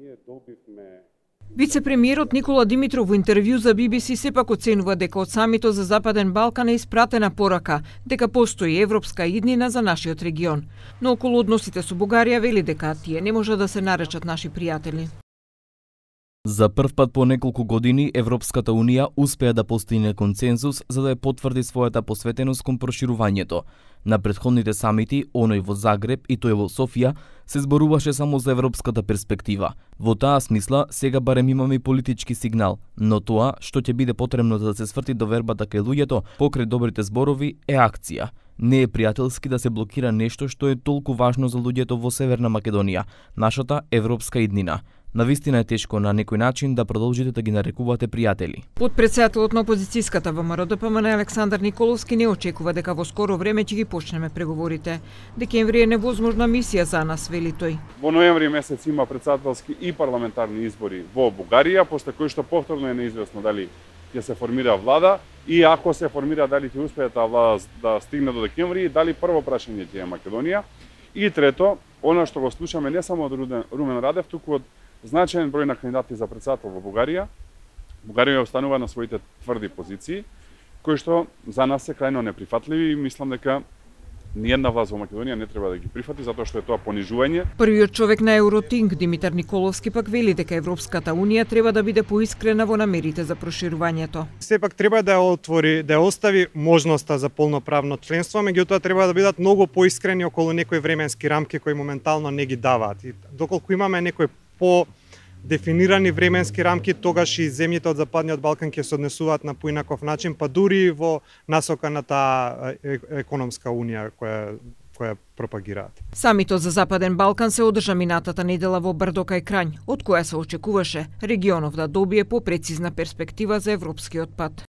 ние добивме. Вице-премиерот Никола Димитров во интервју за BBC сепак оценува дека од самитот за Западен Балкан е испратена порака дека постои европска иднина за нашиот регион. Но околу односите со Бугарија вели дека тие не можат да се наречат наши пријатели. За прв пат по неколку години Европската унија успеа да постигне консензус за да ја потврди својата посветеност кон проширувањето. На претходните самити, оној во Загреб и тој во Софија, се зборуваше само за европската перспектива. Во таа смисла, сега барем имаме и политички сигнал, но тоа што ќе биде потребно да се сврти довербата кај луѓето покрај добрите зборови е акција. Не е пријателски да се блокира нешто што е толку важно за луѓето во Северна Македонија, нашата европска иднина. Навистина е тешко на некој начин да продолжите да ги нарекувате пријатели. Потпретседателот на опозицијската ВМРО-ДПМН Александар Николовски не очекува дека во скоро време ќе ги почнеме преговорите. Декември е невозможна мисија за нас, вели тој. Во ноември месец има претседателски и парламентарни избори во Бугарија, пошто кој што повторно е неизвестно дали ќе се формира влада и ако се формира дали ќе успее таа влада да стигне до декември, дали прво прашање ќе е Македонија. И трето, она што го слушаме не само од Румен Радев, туку од значаен број на кандидати за претседател во Бугарија. Бугарија останува на своите тврди позиции, кои што за нас се крајно неприфатливи и мислам дека ниједна власт во Македонија не треба да ги прифати затоа што е тоа понижување. Првиот човек на Еуротинг Димитар Николовски пак вели дека Европската унија треба да биде поискрена во намерите за проширувањето. Сепак треба да отвори, да остави можноста за полноправно членство, меѓутоа треба да бидат многу поискрени околу некои временски рамки кои моментално не ги даваат. И доколку имаме некој по дефинирани временски рамки, тогаш и земјите од Западниот Балкан ќе се однесуваат на поинаков начин, па дури и во насока на таа економска унија која пропагираат. Самитот за Западен Балкан се одржа минатата недела во Брдока и Крањ, од која се очекуваше регионов да добие попрецизна перспектива за европскиот пат.